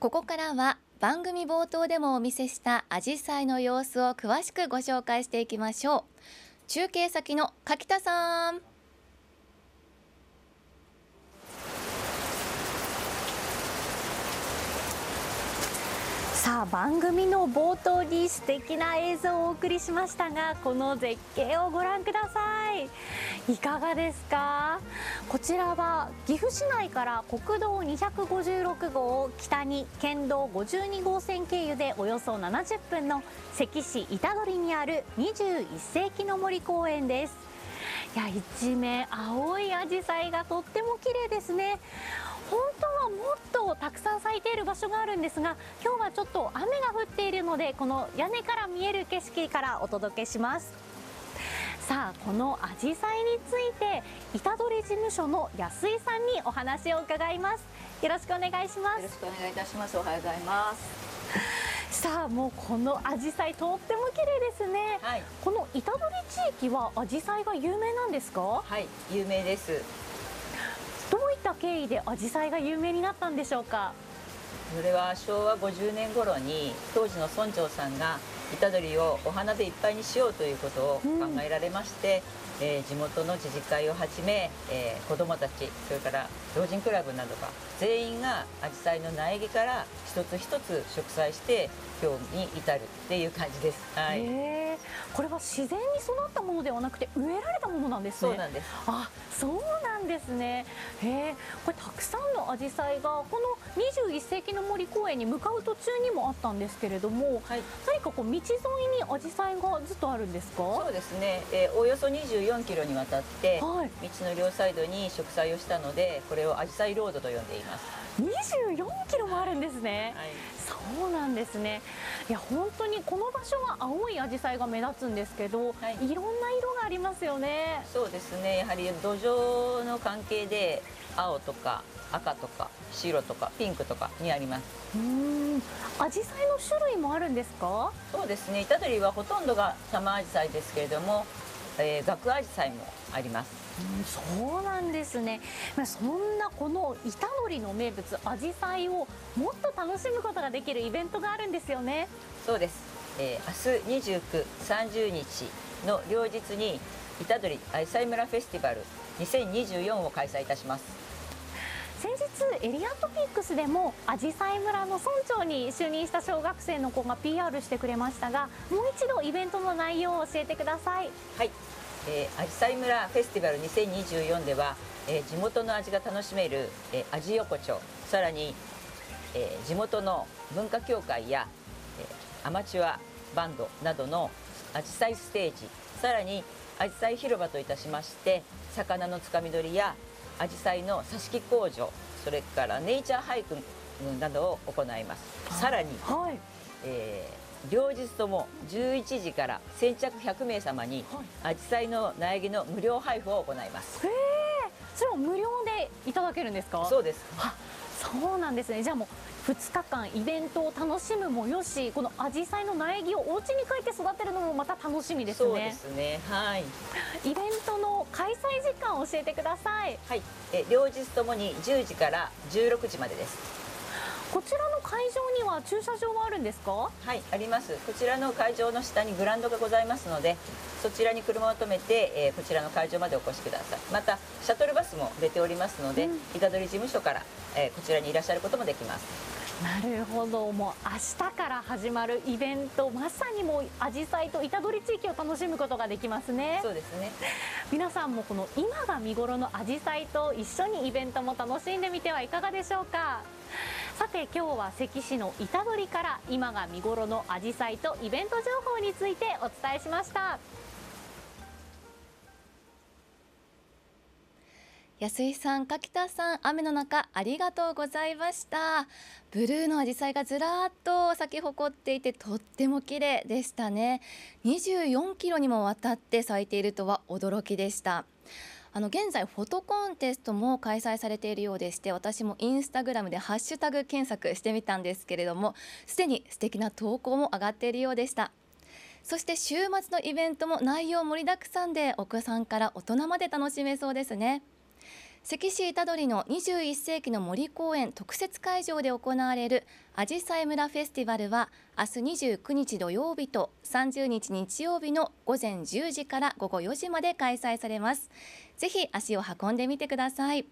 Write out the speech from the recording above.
ここからは番組冒頭でもお見せしたアジサイの様子を詳しくご紹介していきましょう。中継先の柿田さん。さあ、番組の冒頭に素敵な映像をお送りしましたが、この絶景をご覧ください。いかがですか？こちらは岐阜市内から国道256号を北に県道52号線経由でおよそ70分の関市板取にある21世紀の森公園です。いや、一面青いアジサイがとっても綺麗ですね。本当はもっとたくさん咲いている場所があるんですが、今日はちょっと雨が降っているので、この屋根から見える景色からお届けします。さあ、このアジサイについて板取事務所の安井さんにお話を伺います。よろしくお願いします。よろしくお願いいたします。おはようございます。さあ、もうこのアジサイとっても綺麗ですね、はい、この板取地域はアジサイが有名なんですか？はい、有名です。どういった経緯でアジサイが有名になったんでしょうか？それは昭和50年頃に当時の村長さんが板取をお花でいっぱいにしようということを考えられまして、地元の自治会をはじめ、子どもたち、それから老人クラブなどが全員がアジサイの苗木から一つ一つ植栽して今日に至るっていう感じです、はい、これは自然に育ったものではなくて植えられたものなんですね。そうなんです。あ、そうなんですね。これたくさんのアジサイがこの21世紀の森公園に向かう途中にもあったんですけれども、はい、何かこう道沿いにアジサイがずっとあるんですか？そうですね、およそ24キロにわたって、はい、道の両サイドに植栽をしたので、これをアジサイロードと呼んでいます。24キロもあるんですね、はい、そうなんですね。いや、本当にこの場所は青いアジサイが目立つんですけど、はい、いろんな色がありますよね。そうですね、やはり土壌の関係で青とか赤とか白とかピンクとかにあります。アジサイの種類もあるんですか？そうですね、板取はほとんどがサマーアジサイですけれども、ガクアジサイもあります、うん、そうなんですね。そんなこの板取の名物アジサイをもっと楽しむことができるイベントがあるんですよね。そうです、明日29、30日の両日に板取アジサイ村フェスティバル2024を開催いたします。先日エリアトピックスでもあじさい村の村長に就任した小学生の子が PR してくれましたが、もう一度イベントの内容を教えてください。はい、あじさい村フェスティバル2024では、地元の味が楽しめる、味横丁、さらに、地元の文化協会や、アマチュアバンドなどのあじさいステージ、さらにあじさい広場といたしまして、魚のつかみ取りやアジサイの挿し木工場、それからネイチャーハイクなどを行います。さらに、はい、両日とも11時から先着100名様にアジサイの苗木の無料配布を行います。それを無料でいただけるんですか？そうです。そうなんですね。じゃあもう2日間イベントを楽しむもよし、このアジサイの苗木をお家に帰って育てるのもまた楽しみですね。そうですね。はい。イベントの開催時間を教えてください。はい。両日ともに10時から16時までです。こちらの会場には駐車場はあるんですか？はい、あります。こちらの会場の下にグラウンドがございますので、そちらに車を止めて、こちらの会場までお越しください。またシャトルバスも出ておりますので、板取事務所から、こちらにいらっしゃることもできます。なるほど。もう明日から始まるイベント、まさにもうアジサイと板取地域を楽しむことができますね。そうですね。皆さんもこの今が見頃のアジサイと一緒にイベントも楽しんでみてはいかがでしょうか。さて、今日は関市の板取から今が見頃のアジサイとイベント情報についてお伝えしました。安井さん、柿田さん、雨の中ありがとうございました。ブルーのアジサイがずらっと咲き誇っていて、とっても綺麗でしたね。24キロにもわたって咲いているとは驚きでした。現在フォトコンテストも開催されているようでして、私もインスタグラムでハッシュタグ検索してみたんですけれども、すでに素敵な投稿も上がっているようでした。そして週末のイベントも内容盛りだくさんで、お子さんから大人まで楽しめそうですね。関市板取の21世紀の森公園特設会場で行われるあじさい村フェスティバルは明日29日土曜日と30日日曜日の午前10時から午後4時まで開催されます。ぜひ足を運んでみてください。